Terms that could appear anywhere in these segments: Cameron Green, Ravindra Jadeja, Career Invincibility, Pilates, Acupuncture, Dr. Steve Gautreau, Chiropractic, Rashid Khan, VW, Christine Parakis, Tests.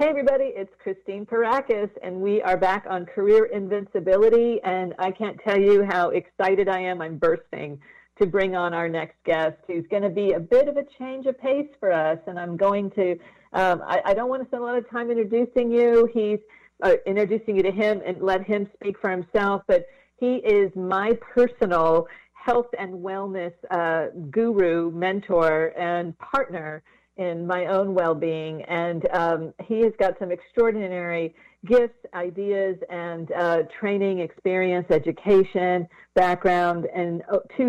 Hey everybody, it's Christine Parakis, and we are back on Career Invincibility, and I can't tell you how excited I am. I'm bursting to bring on our next guest, who's going to be a bit of a change of pace for us, and I'm going to, I don't want to spend a lot of time introducing you. Introducing you to him and let him speak for himself, but he is my personal health and wellness guru, mentor, and partner in my own well-being, and he has got some extraordinary gifts, ideas, and training, experience, education, background, and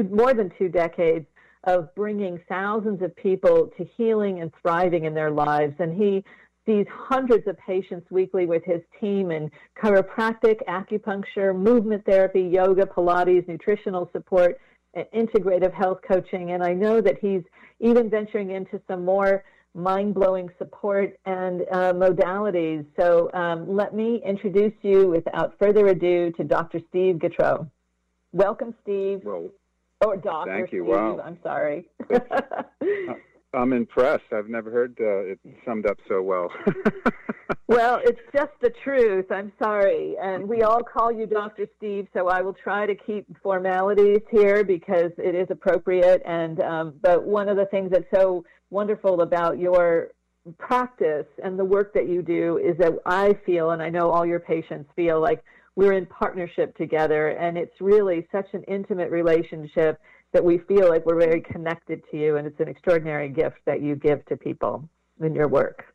more than two decades of bringing thousands of people to healing and thriving in their lives. And he sees hundreds of patients weekly with his team in chiropractic, acupuncture, movement therapy, yoga, Pilates, nutritional support, and integrative health coaching. And I know that he's even venturing into some more mind-blowing support and modalities. So let me introduce you without further ado to Dr. Steve Gautreau. Welcome, Steve. Well, or Dr. Thank you. Steve, wow. I'm sorry. I'm impressed. I've never heard it summed up so well. Well, it's just the truth. I'm sorry. And we all call you Dr. Steve, so I will try to keep formalities here because it is appropriate. And but one of the things that's so wonderful about your practice and the work that you do is that I feel, and I know all your patients feel, like we're in partnership together. And it's really such an intimate relationship that we feel like we're very connected to you, and it's an extraordinary gift that you give to people in your work.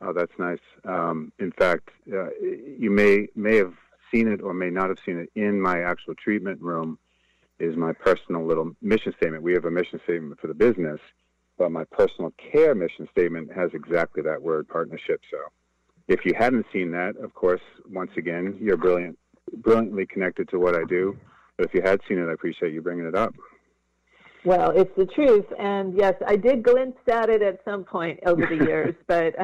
Oh, that's nice. In fact, you may have seen it or may not have seen it in my actual treatment room is my personal little mission statement. We have a mission statement for the business, but my personal care mission statement has exactly that word, partnership. So if you hadn't seen that, of course, once again, you're brilliantly connected to what I do. But if you had seen it, I appreciate you bringing it up. Well, it's the truth. And yes, I did glimpse at it at some point over the years, but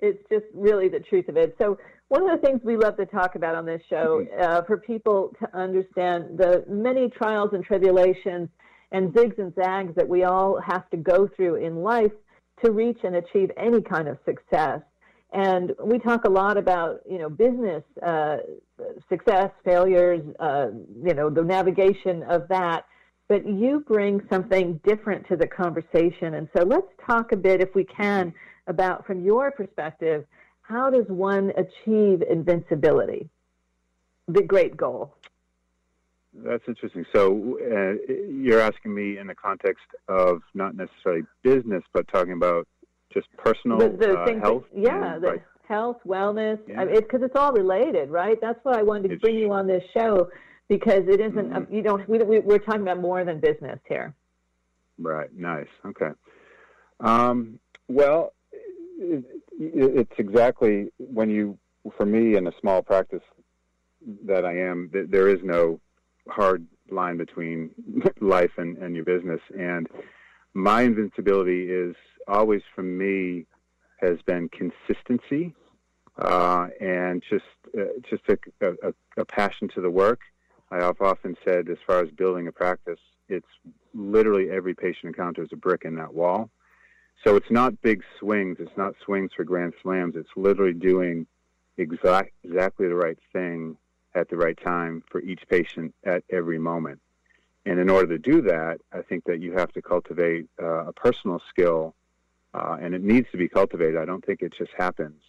it's just really the truth of it. So one of the things we love to talk about on this show, for people to understand the many trials and tribulations and zigs and zags that we all have to go through in life to reach and achieve any kind of success. And we talk a lot about, business success, failures, the navigation of that. But you bring something different to the conversation. And so let's talk a bit, if we can, about, from your perspective, how does one achieve invincibility, the great goal? That's interesting. So you're asking me in the context of not necessarily business, but talking about just personal health? Yeah, the health, wellness, because it's all related, right? That's why I wanted to bring you on this show, because it isn't, we're talking about more than business here. Right, nice, okay. Well, it's exactly when you, for me in a small practice that I am, there is no hard line between life and your business. And my invincibility is always, for me, has been consistency and just a passion to the work. I have often said, as far as building a practice, it's literally every patient encounter is a brick in that wall. So it's not big swings. It's not swings for grand slams. It's literally doing exactly the right thing at the right time for each patient at every moment. And in order to do that, I think that you have to cultivate a personal skill, and it needs to be cultivated. I don't think it just happens,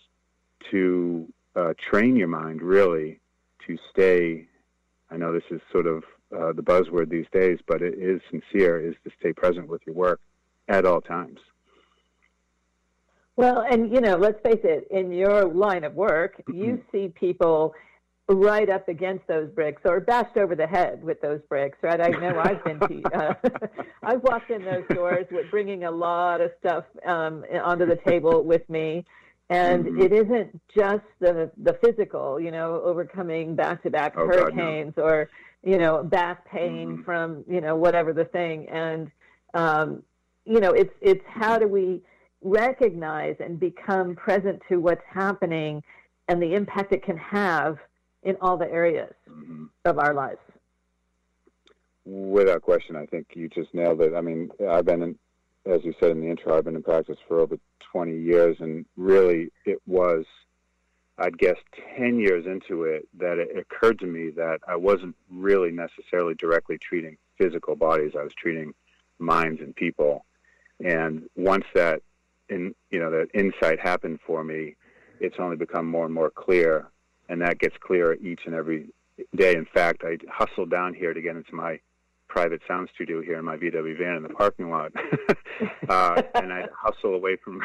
to train your mind, really, to stay, I know this is sort of the buzzword these days, but it is sincere, is to stay present with your work at all times. Well, and, let's face it, in your line of work, you see people right up against those bricks or bashed over the head with those bricks, right? I know I've been I've walked in those doors with bringing a lot of stuff onto the table with me. And it isn't just the physical, overcoming back-to-back hurricanes or, back pain from, whatever the thing. And, it's how do we recognize and become present to what's happening and the impact it can have in all the areas of our lives. Without question, I think you just nailed it. I mean, I've been as you said in the intro, I've been in practice for over 20 years, and really it was, I'd guess, 10 years into it that it occurred to me that I wasn't really necessarily directly treating physical bodies. I was treating minds and people. And once that, that insight happened for me, it's only become more and more clear, and that gets clearer each and every day. In fact, I hustled down here to get into my private sound studio here in my VW van in the parking lot. And I hustle away from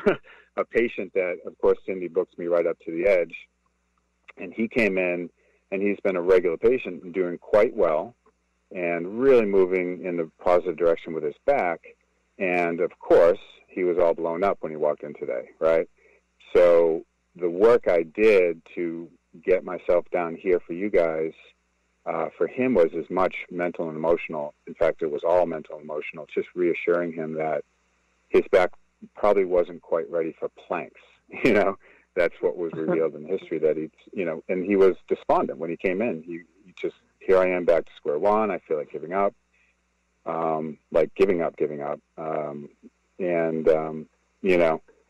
a patient that, of course, Cindy books me right up to the edge. And he came in, and he's been a regular patient and doing quite well and really moving in the positive direction with his back. And, of course, he was all blown up when he walked in today, right? So the work I did to get myself down here for you guys, for him, was as much mental and emotional. In fact, it was all mental and emotional, just reassuring him that his back probably wasn't quite ready for planks. You know, that's what was revealed in history, that he, and he was despondent when he came in. He just, here I am back to square one. I feel like giving up,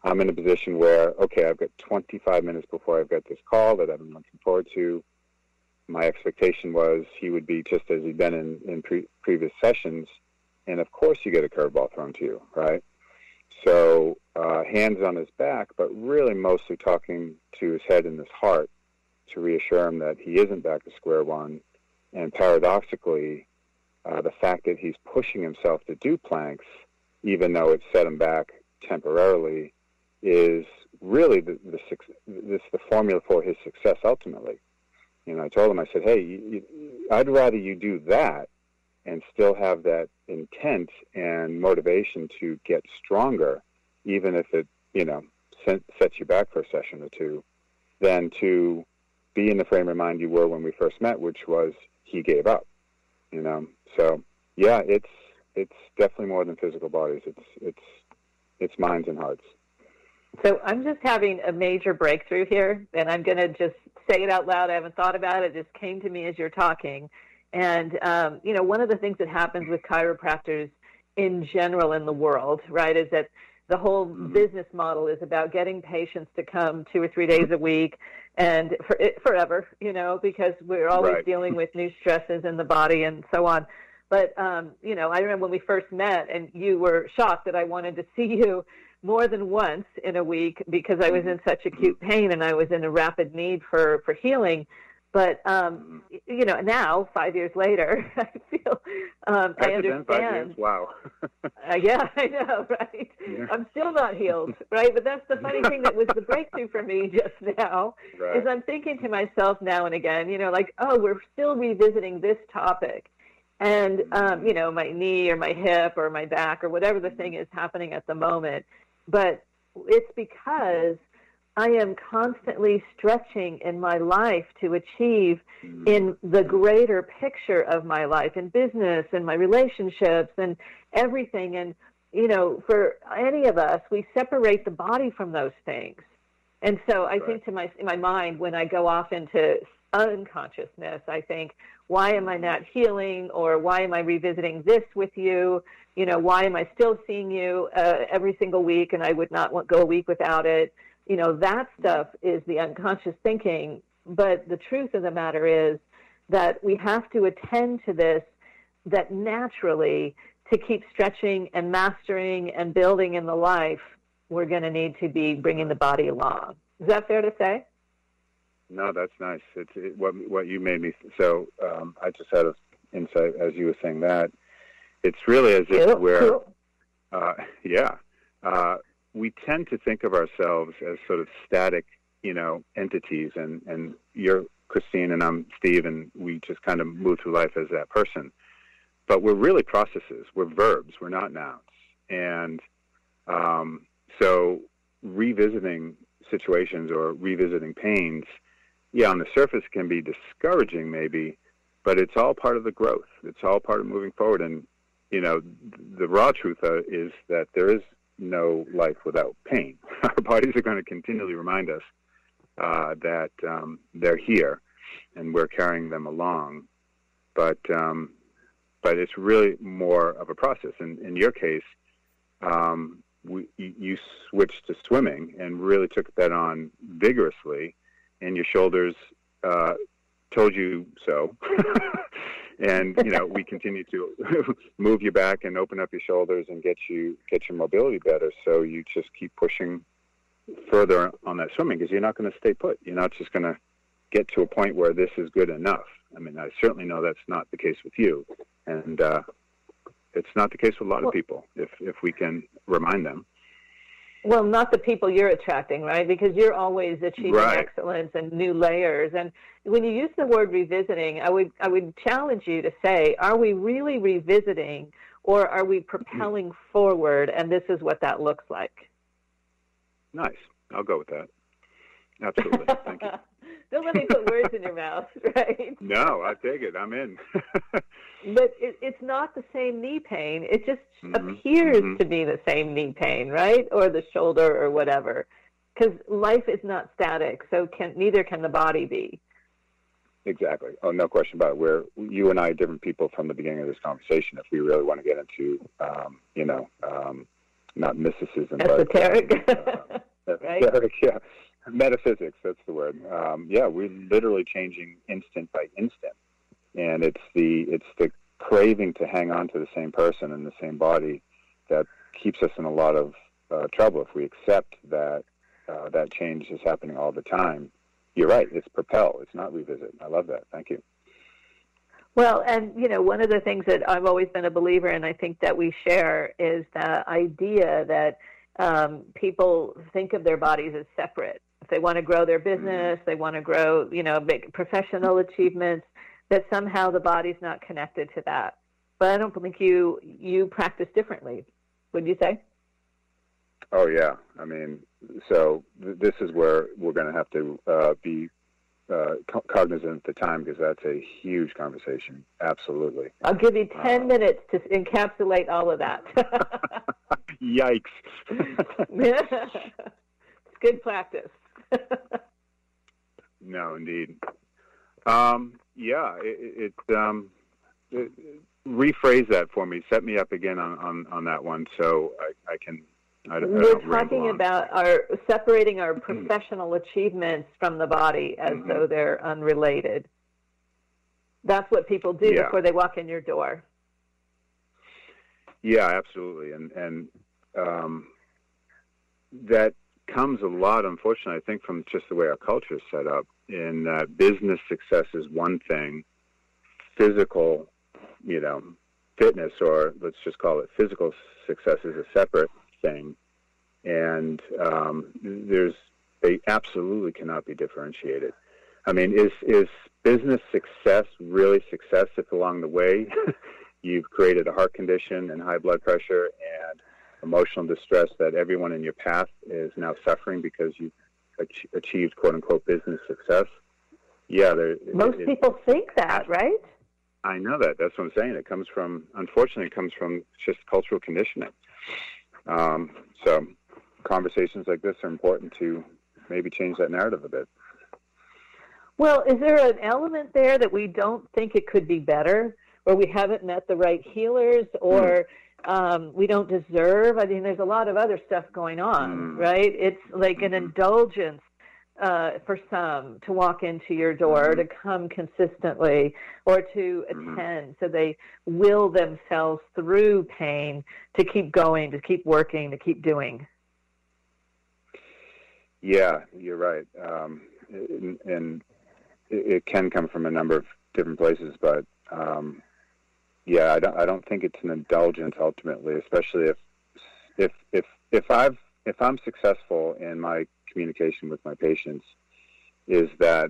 I'm in a position where, okay, I've got 25 minutes before I've got this call that I've been looking forward to. My expectation was he would be just as he'd been in previous sessions. And of course you get a curveball thrown to you, right? So hands on his back, but really mostly talking to his head and his heart to reassure him that he isn't back to square one. And paradoxically, the fact that he's pushing himself to do planks, even though it set him back temporarily, is really the formula for his success ultimately. I told him, I said, hey, I'd rather you do that and still have that intent and motivation to get stronger, even if it, sets you back for a session or two, than to be in the frame of mind you were when we first met, which was he gave up, So, yeah, it's definitely more than physical bodies. It's minds and hearts. So I'm just having a major breakthrough here, and I'm going to just say it out loud. I haven't thought about it. It just came to me as you're talking. And, one of the things that happens with chiropractors in general in the world, right, is that the whole business model is about getting patients to come 2 or 3 days a week and forever, because we're always dealing with new stresses in the body and so on. But, I remember when we first met and you were shocked that I wanted to see you more than once in a week because I was in such acute pain and I was in a rapid need for healing. But, now, 5 years later, I feel I understand. 5 years, wow. Yeah, I know, right? Yeah. I'm still not healed, right? But that's the funny thing that was the breakthrough for me just now, is I'm thinking to myself now and again, like, oh, we're still revisiting this topic. And, my knee or my hip or my back or whatever the thing is happening at the moment. But it's because I am constantly stretching in my life to achieve in the greater picture of my life, in business and my relationships and everything. And, for any of us, we separate the body from those things. And so I think to my mind, when I go off into unconsciousness, I think, why am I not healing, or why am I revisiting this with you? Why am I still seeing you every single week, and I would not go a week without it? That stuff is the unconscious thinking. But the truth of the matter is that we have to attend to this, that naturally, to keep stretching and mastering and building in the life, we're going to need to be bringing the body along. Is that fair to say? No, that's nice. It's what you made me. So I just had an insight as you were saying that. It's really as if we tend to think of ourselves as sort of static, entities. And you're Christine and I'm Steve, and we just kind of move through life as that person. But we're really processes. We're verbs. We're not nouns. And so revisiting situations or revisiting pains, on the surface can be discouraging maybe, but it's all part of the growth. It's all part of moving forward. And, the raw truth is that there is no life without pain. Our bodies are going to continually remind us that they're here and we're carrying them along. But it's really more of a process. And in your case, you switched to swimming and really took that on vigorously, and your shoulders told you so. And, you know, we continue to move you back and open up your shoulders and get your mobility better. So you just keep pushing further on that swimming, because you're not going to stay put. You're not just going to get to a point where this is good enough. I mean, I certainly know that's not the case with you. And it's not the case with a lot of people, if we can remind them. Well, not the people you're attracting, right? Because you're always achieving excellence and new layers. And when you use the word revisiting, I would challenge you to say, are we really revisiting, or are we propelling forward? And this is what that looks like. Nice. I'll go with that. Absolutely. Thank you. Don't let me put words in your mouth, right? No, I take it. I'm in. But it's not the same knee pain. It just appears to be the same knee pain, right? Or the shoulder or whatever. Because life is not static, so neither can the body be. Exactly. Oh, no question about it. You and I are different people from the beginning of this conversation, if we really want to get into, not mysticism. Esoteric. But, right? Esoteric, yeah. Metaphysics, that's the word. We're literally changing instant by instant. And it's the craving to hang on to the same person and the same body that keeps us in a lot of trouble. If we accept that that change is happening all the time, you're right, it's propel, it's not revisit. I love that. Thank you. Well, and, you know, one of the things that I've always been a believer in, I think that we share, is the idea that people think of their bodies as separate. If they want to grow their business, they want to grow, you know, big professional achievements, that somehow the body's not connected to that. But I don't think you practice differently, would you say? Oh, yeah. I mean, so this is where we're going to have to be cognizant of the time, because that's a huge conversation. Absolutely. I'll give you 10 minutes to encapsulate all of that. Yikes. It's good practice. No, indeed. Rephrase that for me. Set me up again on that one, so I can. We're talking about our separating our professional achievements from the body as though they're unrelated. That's what people do before they walk in your door. Yeah, absolutely. And that comes a lot, unfortunately, I think, from just the way our culture is set up. In business success is one thing, physical, you know, fitness, or let's just call it physical success, is a separate thing. And they absolutely cannot be differentiated. I mean, is business success really success if along the way you've created a heart condition and high blood pressure and emotional distress that everyone in your path is now suffering because you've achieved quote-unquote business success? Yeah. Most people think that, right? I know that. That's what I'm saying. It comes from, unfortunately, just cultural conditioning. So conversations like this are important to maybe change that narrative a bit. Well, is there an element there that we don't think it could be better, or we haven't met the right healers, or we don't deserve? I mean, there's a lot of other stuff going on, right? It's like an indulgence for some to walk into your door, to come consistently, or to attend. So they will themselves through pain to keep going, to keep working, to keep doing. Yeah, you're right. And it can come from a number of different places, but yeah, I don't think it's an indulgence ultimately, especially if I'm successful in my communication with my patients, is that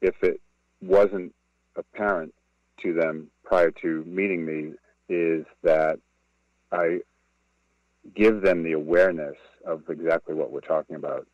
if it wasn't apparent to them prior to meeting me, is that I give them the awareness of exactly what we're talking about.